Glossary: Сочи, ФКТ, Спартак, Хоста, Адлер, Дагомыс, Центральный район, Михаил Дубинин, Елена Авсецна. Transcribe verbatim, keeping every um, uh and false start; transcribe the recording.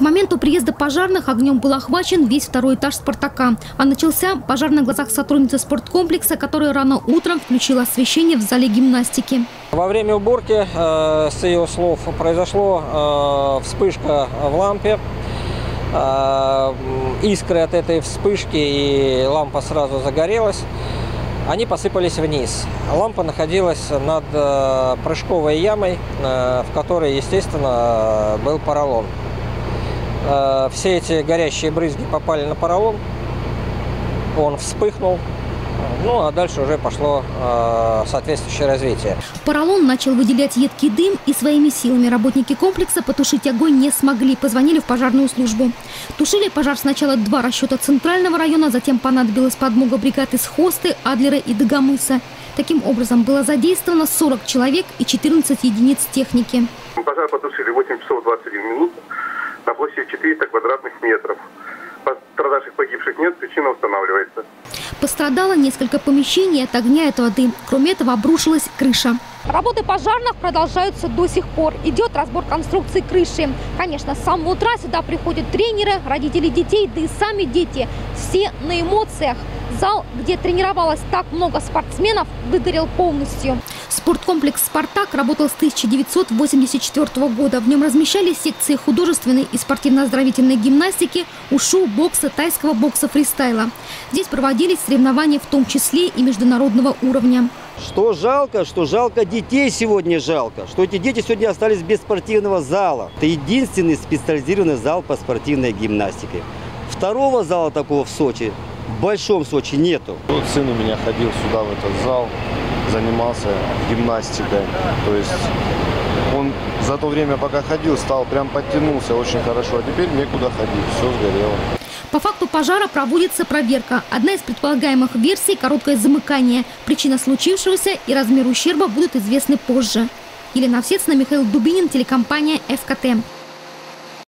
К моменту приезда пожарных огнем был охвачен весь второй этаж «Спартака». А начался пожар на глазах сотрудницы спорткомплекса, которая рано утром включила освещение в зале гимнастики. Во время уборки, с ее слов, произошла вспышка в лампе. Искры от этой вспышки, и лампа сразу загорелась. Они посыпались вниз. Лампа находилась над прыжковой ямой, в которой, естественно, был поролон. Все эти горящие брызги попали на поролон, он вспыхнул. Ну, а дальше уже пошло э, соответствующее развитие. Поролон начал выделять едкий дым, и своими силами работники комплекса потушить огонь не смогли. Позвонили в пожарную службу. Тушили пожар сначала два расчета центрального района, затем понадобилась подмога бригад из Хосты, Адлера и Дагомыса. Таким образом, было задействовано сорок человек и четырнадцать единиц техники. Пожар потушили восемь часов двадцать один минут на площади четыреста квадратных метров. Пострадавших, погибших нет, причина устанавливается. Пострадало несколько помещений от огня и от воды. Кроме этого, обрушилась крыша. Работы пожарных продолжаются до сих пор. Идет разбор конструкции крыши. Конечно, с самого утра сюда приходят тренеры, родители детей, да и сами дети. Все на эмоциях. Зал, где тренировалось так много спортсменов, выгорел полностью. Спорткомплекс «Спартак» работал с тысяча девятьсот восемьдесят четвёртого года. В нем размещались секции художественной и спортивно-оздоровительной гимнастики, ушу, бокса, тайского бокса, фристайла. Здесь проводились соревнования, в том числе и международного уровня. Что жалко, что жалко детей сегодня жалко, что эти дети сегодня остались без спортивного зала. Это единственный специализированный зал по спортивной гимнастике. Второго зала такого в Сочи, в большом Сочи, нету. Вот сын у меня ходил сюда, в этот зал, занимался гимнастикой. То есть он за то время, пока ходил, стал прям подтянулся очень хорошо, а теперь некуда ходить, все сгорело. По факту пожара проводится проверка. Одна из предполагаемых версий – короткое замыкание. Причина случившегося и размер ущерба будут известны позже. Елена Авсецна, Михаил Дубинин, телекомпания «ФКТ».